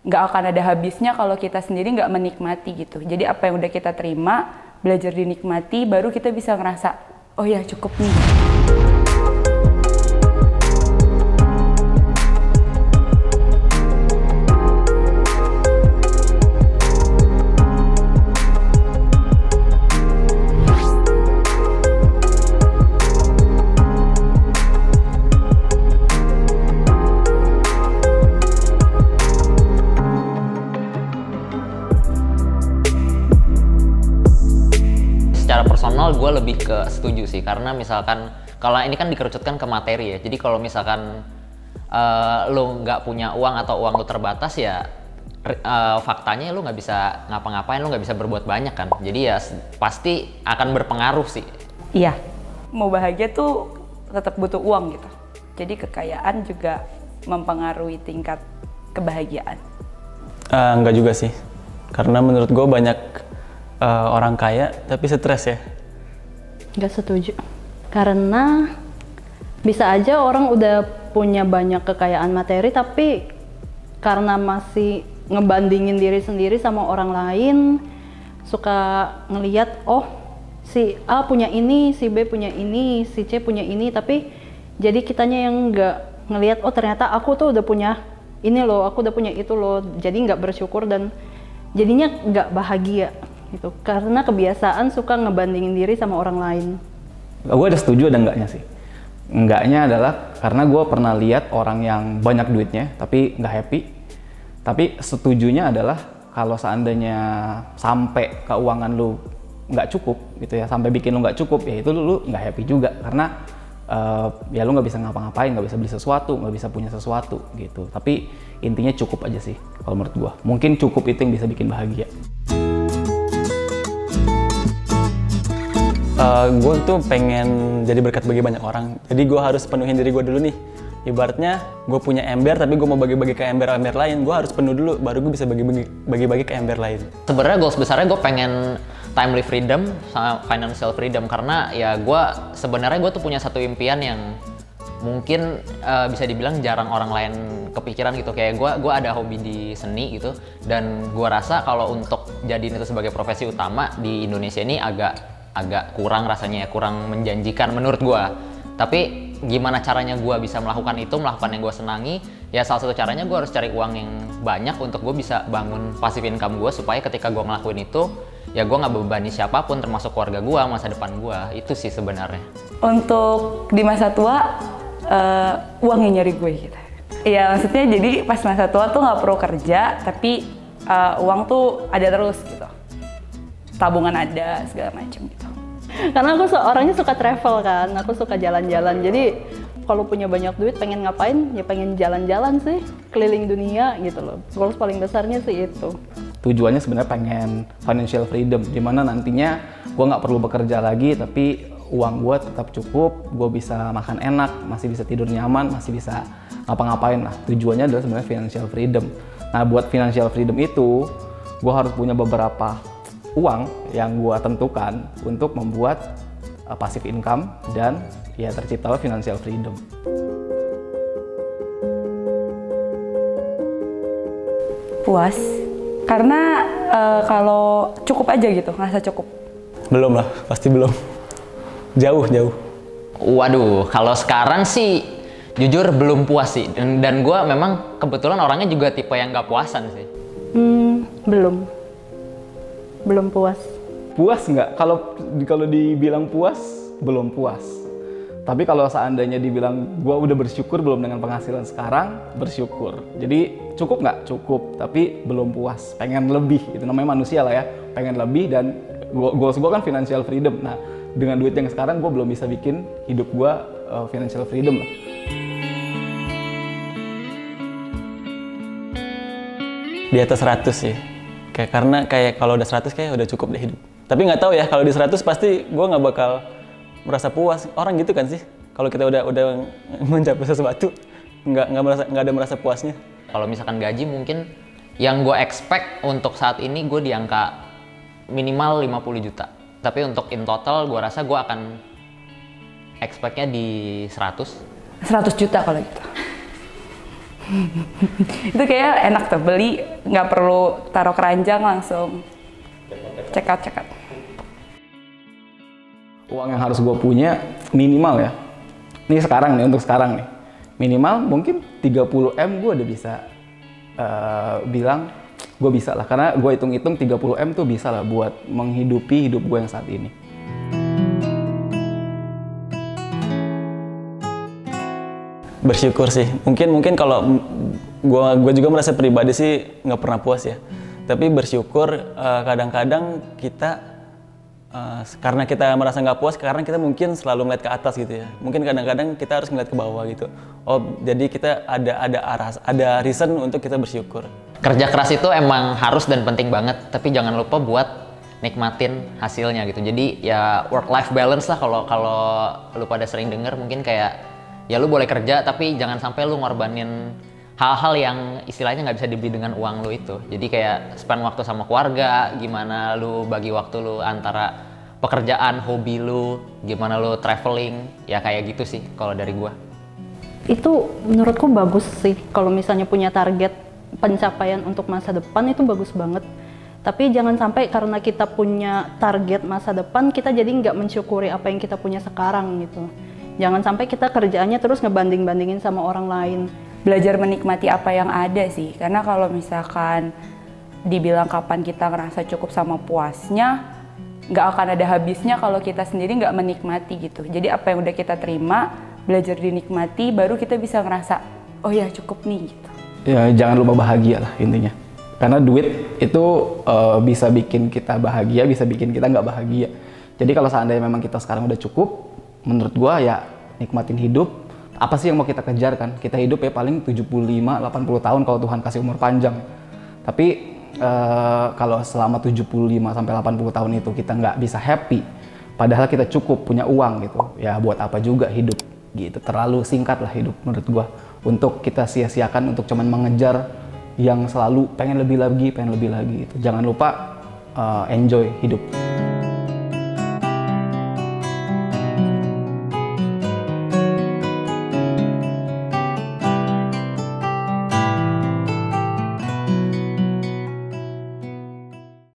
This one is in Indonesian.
nggak akan ada habisnya kalau kita sendiri nggak menikmati gitu. Jadi apa yang udah kita terima, belajar dinikmati, baru kita bisa ngerasa, oh ya cukup nih. Personal gue lebih ke setuju sih, karena misalkan kalau ini kan dikerucutkan ke materi ya, jadi kalau misalkan lo nggak punya uang atau uang lo terbatas ya, faktanya lo nggak bisa ngapa-ngapain, lo nggak bisa berbuat banyak kan, jadi ya pasti akan berpengaruh sih. Iya, mau bahagia tuh tetap butuh uang gitu, jadi kekayaan juga mempengaruhi tingkat kebahagiaan. Nggak juga sih, karena menurut gue banyak orang kaya tapi stres ya? Nggak setuju, karena bisa aja orang udah punya banyak kekayaan materi tapi karena masih ngebandingin diri sendiri sama orang lain, suka ngelihat oh si A punya ini, si B punya ini, si C punya ini, tapi jadi kitanya yang nggak ngelihat oh ternyata aku tuh udah punya ini loh, aku udah punya itu loh, jadi nggak bersyukur dan jadinya nggak bahagia. Gitu. Karena kebiasaan suka ngebandingin diri sama orang lain. Gue ada setuju ada enggaknya sih. Enggaknya adalah karena gue pernah lihat orang yang banyak duitnya tapi nggak happy. Tapi setujunya adalah kalau seandainya sampai keuangan lu nggak cukup gitu ya, sampai bikin lu nggak cukup ya itu lu nggak happy juga, karena ya lu nggak bisa ngapa-ngapain, nggak bisa beli sesuatu, nggak bisa punya sesuatu gitu. Tapi intinya cukup aja sih kalau menurut gue. Mungkin cukup itu yang bisa bikin bahagia. Gue tuh pengen jadi berkat bagi banyak orang, jadi gue harus penuhin diri gue dulu nih. Ibaratnya gue punya ember tapi gue mau bagi-bagi ke ember-ember lain, gue harus penuh dulu baru gue bisa bagi-bagi ke ember lain. Sebenarnya goals besarnya gue pengen timely freedom sama financial freedom, karena ya gue sebenarnya gue tuh punya satu impian yang mungkin bisa dibilang jarang orang lain kepikiran gitu, kayak gue ada hobi di seni gitu, dan gue rasa kalau untuk jadiin itu sebagai profesi utama di Indonesia ini agak kurang rasanya ya, kurang menjanjikan menurut gue. Tapi gimana caranya gue bisa melakukan itu, melakukan yang gue senangi, ya salah satu caranya gue harus cari uang yang banyak untuk gue bisa bangun passive income gue, supaya ketika gue ngelakuin itu, ya gue nggak bebani siapapun termasuk keluarga gue, masa depan gue, itu sih sebenarnya. Untuk di masa tua, uang yang nyari gue gitu. Ya maksudnya jadi pas masa tua tuh nggak perlu kerja, tapi uang tuh ada terus gitu. Tabungan ada, segala macam gitu. Karena aku orangnya suka travel kan, aku suka jalan-jalan. Jadi kalau punya banyak duit pengen ngapain, ya pengen jalan-jalan sih, keliling dunia gitu loh. Goals paling besarnya sih itu. Tujuannya sebenarnya pengen financial freedom, dimana nantinya gue nggak perlu bekerja lagi, tapi uang gue tetap cukup, gue bisa makan enak, masih bisa tidur nyaman, masih bisa ngapa-ngapain lah. Tujuannya adalah sebenarnya financial freedom. Nah buat financial freedom itu, gue harus punya beberapa uang yang gue tentukan untuk membuat passive income dan ya terciptalah financial freedom. Puas, karena kalau cukup aja gitu, ngerasa cukup. Belum lah, pasti belum. Jauh. Waduh, kalau sekarang sih jujur belum puas sih. Dan gue memang kebetulan orangnya juga tipe yang gak puasan sih. Belum puas. Puas nggak? Kalau dibilang puas, belum puas. Tapi kalau seandainya dibilang gue udah bersyukur belum dengan penghasilan sekarang, bersyukur. Jadi cukup nggak? Cukup, tapi belum puas. Pengen lebih, itu namanya manusia lah ya. Pengen lebih, dan goals gue kan financial freedom. Nah dengan duit yang sekarang gue belum bisa bikin hidup gue financial freedom lah. Di atas 100 sih. Karena kayak kalau udah 100 kayak udah cukup deh hidup. Tapi nggak tahu ya, kalau di 100 pasti gue nggak bakal merasa puas. Orang gitu kan sih, kalau kita udah mencapai sesuatu nggak ada merasa puasnya. Kalau misalkan gaji mungkin yang gue expect untuk saat ini gue di angka minimal 50 juta. Tapi untuk in total gue rasa gue akan expectnya di 100 juta kalau gitu. Itu kayaknya enak tuh, beli nggak perlu taruh keranjang, langsung check out. Uang yang harus gue punya minimal ya, ini sekarang nih, untuk sekarang nih minimal mungkin 30M gue udah bisa bilang gue bisa lah, karena gue hitung-hitung 30M tuh bisa lah buat menghidupi hidup gue yang saat ini. Bersyukur sih, mungkin kalau gue juga merasa pribadi sih nggak pernah puas ya, tapi bersyukur kadang-kadang kita karena kita merasa nggak puas, karena kita mungkin selalu melihat ke atas gitu ya, mungkin kadang-kadang kita harus melihat ke bawah gitu. Oh, jadi kita ada reason untuk kita bersyukur. Kerja keras itu emang harus dan penting banget, tapi jangan lupa buat nikmatin hasilnya gitu. Jadi ya work life balance lah, kalau lu pada sering denger mungkin kayak ya lu boleh kerja tapi jangan sampai lu ngorbanin hal-hal yang istilahnya nggak bisa dibeli dengan uang lu itu. Jadi kayak spend waktu sama keluarga, gimana lu bagi waktu lu antara pekerjaan, hobi lu, gimana lu traveling, ya kayak gitu sih kalau dari gua. Itu menurutku bagus sih kalau misalnya punya target pencapaian untuk masa depan, itu bagus banget. Tapi jangan sampai karena kita punya target masa depan kita jadi nggak mensyukuri apa yang kita punya sekarang gitu. Jangan sampai kita kerjaannya terus ngebanding-bandingin sama orang lain. Belajar menikmati apa yang ada sih. Karena kalau misalkan dibilang kapan kita ngerasa cukup sama puasnya, nggak akan ada habisnya kalau kita sendiri nggak menikmati gitu. Jadi apa yang udah kita terima, belajar dinikmati, baru kita bisa ngerasa, oh ya cukup nih gitu. Ya, jangan lupa bahagia lah intinya. Karena duit itu bisa bikin kita bahagia, bisa bikin kita nggak bahagia. Jadi kalau seandainya memang kita sekarang udah cukup, menurut gua ya nikmatin hidup. Apa sih yang mau kita kejar kan? Kita hidup ya paling 75-80 tahun kalau Tuhan kasih umur panjang. Tapi kalau selama 75-80 tahun itu kita nggak bisa happy, padahal kita cukup punya uang gitu. Ya buat apa juga hidup gitu. Terlalu singkat lah hidup menurut gua untuk kita sia-siakan untuk cuman mengejar yang selalu pengen lebih lagi gitu. Jangan lupa enjoy hidup.